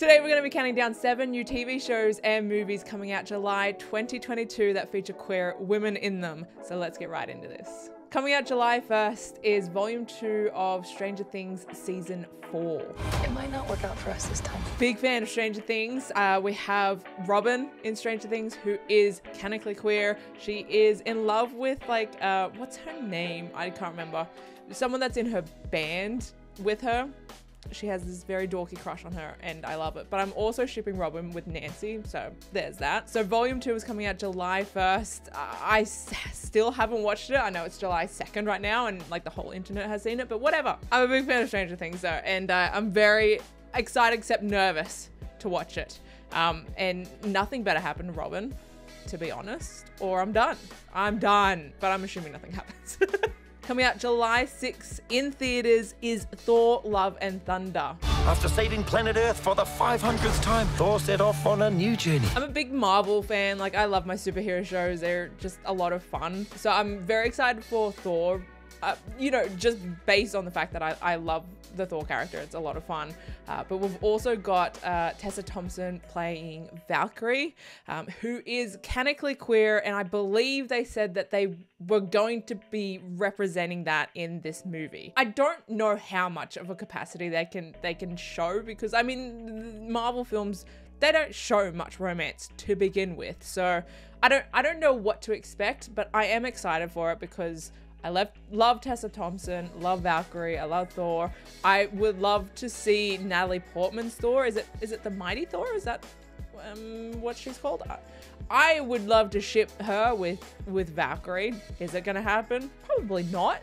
Today we're going to be counting down 7 new TV shows and movies coming out July 2022 that feature queer women in them. So let's get right into this. Coming out July 1st is Volume 2 of Stranger Things Season 4. It might not work out for us this time. Big fan of Stranger Things. We have Robin in Stranger Things, who is canonically queer. She is in love with, like, what's her name? I can't remember. Someone that's in her band with her. She has this very dorky crush on her and I love it. But I'm also shipping Robin with Nancy, so there's that. So Volume 2 is coming out July 1st. I still haven't watched it. I know it's July 2nd right now and like the whole internet has seen it, but whatever. I'm a big fan of Stranger Things though, and I'm very excited except nervous to watch it. And nothing better happened to Robin, to be honest, or I'm done. I'm done, but I'm assuming nothing happens. Coming out July 6th in theaters is Thor: Love and Thunder. After saving planet Earth for the 500th time, Thor set off on a new journey. I'm a big Marvel fan. Like, I love my superhero shows. They're just a lot of fun. So I'm very excited for Thor. You know, just based on the fact that I love the Thor character. It's a lot of fun. But we've also got Tessa Thompson playing Valkyrie, who is canonically queer, and I believe they said that they were going to be representing that in this movie. I don't know how much of a capacity they can show, because I mean, Marvel films, they don't show much romance to begin with. So I don't know what to expect, but I am excited for it because I love Tessa Thompson, love Valkyrie, I love Thor. I would love to see Natalie Portman's Thor. Is it the Mighty Thor? Is that what she's called? I would love to ship her with Valkyrie. Is it gonna happen? Probably not.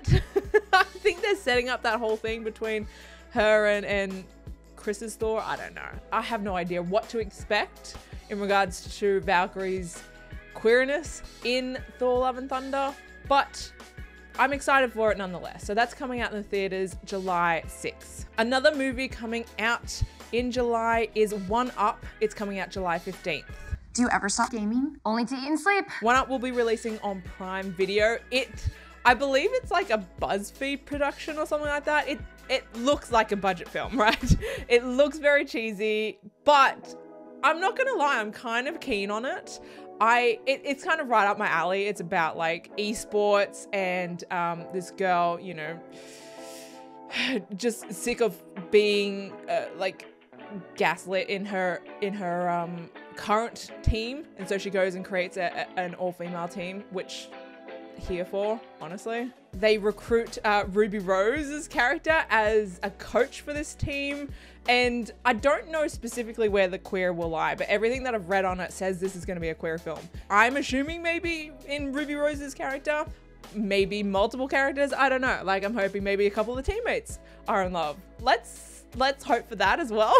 I think they're setting up that whole thing between her and Chris's Thor. I don't know. I have no idea what to expect in regards to Valkyrie's queerness in Thor: Love and Thunder, but I'm excited for it nonetheless. So that's coming out in the theaters July 6th. Another movie coming out in July is One Up. It's coming out July 15th. Do you ever stop gaming? Only to eat and sleep. One Up will be releasing on Prime Video. I believe it's like a BuzzFeed production or something like that. It looks like a budget film, right? It looks very cheesy, but I'm not gonna lie, I'm kind of keen on it. It's kind of right up my alley. It's about like esports and this girl, you know, just sick of being like gaslit in her current team, and so she goes and creates an all-female team, which here for, honestly. They recruit Ruby Rose's character as a coach for this team, and I don't know specifically where the queer will lie, but everything that I've read on it says this is going to be a queer film. I'm assuming maybe in Ruby Rose's character, maybe multiple characters, I don't know. Like, I'm hoping maybe a couple of the teammates are in love. Let's hope for that as well.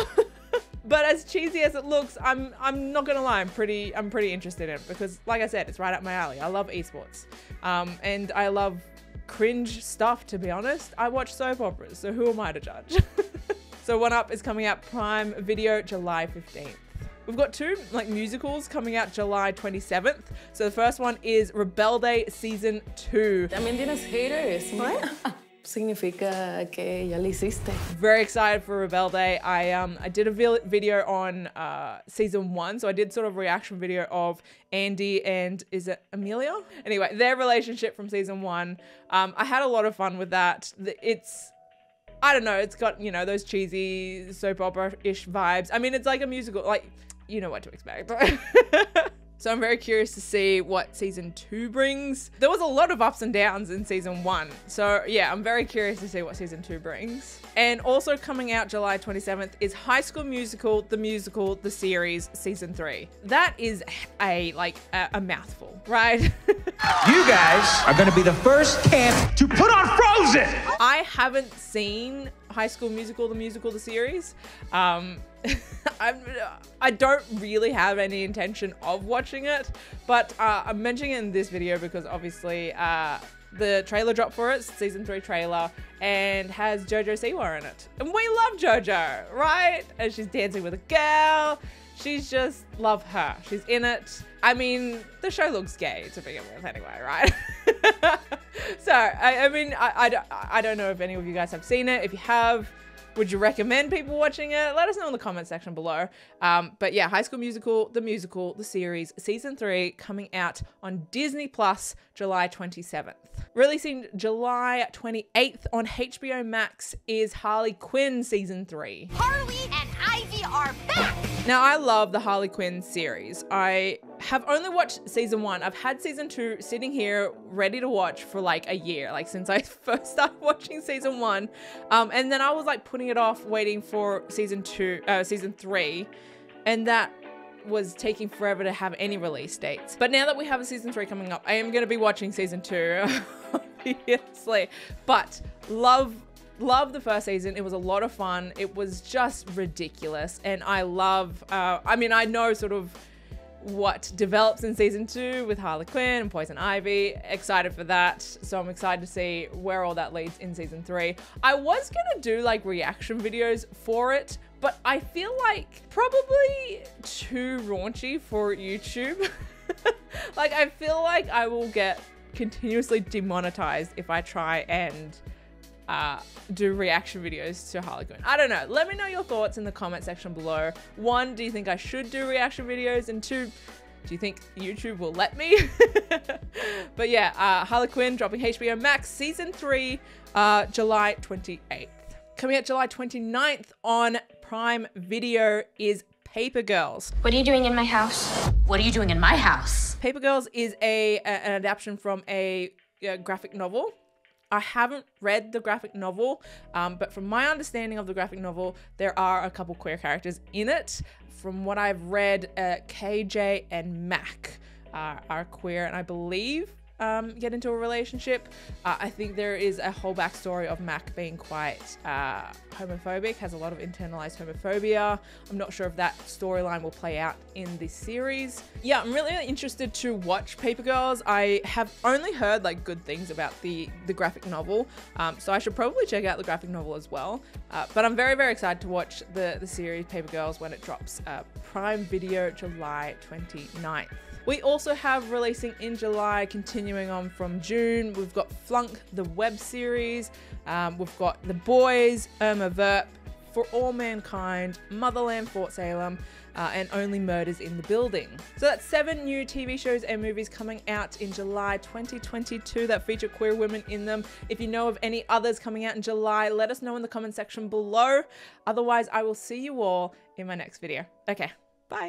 But as cheesy as it looks, I'm not gonna lie, I'm pretty interested in it because, like I said, it's right up my alley. I love esports, and I love cringe stuff, to be honest. I watch soap operas, so who am I to judge? So One Up is coming out Prime Video July 15th. We've got 2 like musicals coming out July 27th. So the first one is Rebelde Season 2. También tienes haters. What? Significa que ya le hiciste. Very excited for Rebelde. I did a video on season 1, so I did sort of a reaction video of Andy and, is it Amelia? Anyway, their relationship from season 1. I had a lot of fun with that. It's, I don't know, it's got, you know, those cheesy soap opera-ish vibes. I mean, it's like a musical, like, you know what to expect. So I'm very curious to see what season 2 brings. There was a lot of ups and downs in season 1. So yeah, I'm very curious to see what season 2 brings. And also coming out July 27th is High School Musical, The Series, Season 3. That is a mouthful, right? You guys are gonna be the first camp to put on Frozen! I haven't seen High School Musical, The Series. I don't really have any intention of watching it, but I'm mentioning it in this video because obviously the trailer dropped for it, season 3 trailer, and has Jojo Siwa in it. And we love Jojo, right? And she's dancing with a girl. She's just, love her. She's in it. I mean, the show looks gay to begin with anyway, right? So, I mean, I don't know if any of you guys have seen it. If you have, Would you recommend people watching it? Let us know in the comment section below. But yeah, High School Musical, The Musical, The Series, Season 3 coming out on Disney Plus July 27th. Releasing July 28th on HBO Max is Harley Quinn Season 3. Harley and Ivy are back! Now, I love the Harley Quinn series. I have only watched season 1. I've had season 2 sitting here ready to watch for like a year, like since I first started watching season 1. And then I was like putting it off waiting for season 3, and that was taking forever to have any release dates. But now that we have a season 3 coming up, I am going to be watching season 2, obviously. But love the first season. It was a lot of fun. It was just ridiculous. And I love, I mean, I know sort of what develops in season 2 with Harley Quinn and Poison Ivy. Excited for that. So I'm excited to see where all that leads in season 3. I was gonna do like reaction videos for it, but I feel like probably too raunchy for YouTube. Like, I feel like I will get continuously demonetized if I try and do reaction videos to Harley Quinn. I don't know. Let me know your thoughts in the comment section below. 1, do you think I should do reaction videos? And 2, do you think YouTube will let me? But yeah, Harley Quinn dropping HBO Max Season 3, July 28th. Coming out July 29th on Prime Video is Paper Girls. What are you doing in my house? What are you doing in my house? Paper Girls is an adaptation from a graphic novel. I haven't read the graphic novel, but from my understanding of the graphic novel, there are a couple queer characters in it. From what I've read, KJ and Mac are queer, and I believe get into a relationship. I think there is a whole backstory of Mac being quite homophobic, has a lot of internalized homophobia. I'm not sure if that storyline will play out in this series. Yeah, I'm really interested to watch Paper Girls. I have only heard like good things about the graphic novel, so I should probably check out the graphic novel as well. But I'm very, very excited to watch the series Paper Girls when it drops. Prime Video July 29th. We also have releasing in July, continuing on from June, we've got Flunk, the web series, we've got The Boys, Irma Vep, For All Mankind, Motherland, Fort Salem, and Only Murders in the Building. So that's 7 new TV shows and movies coming out in July 2022 that feature queer women in them. If you know of any others coming out in July, let us know in the comment section below. Otherwise, I will see you all in my next video. Okay, bye.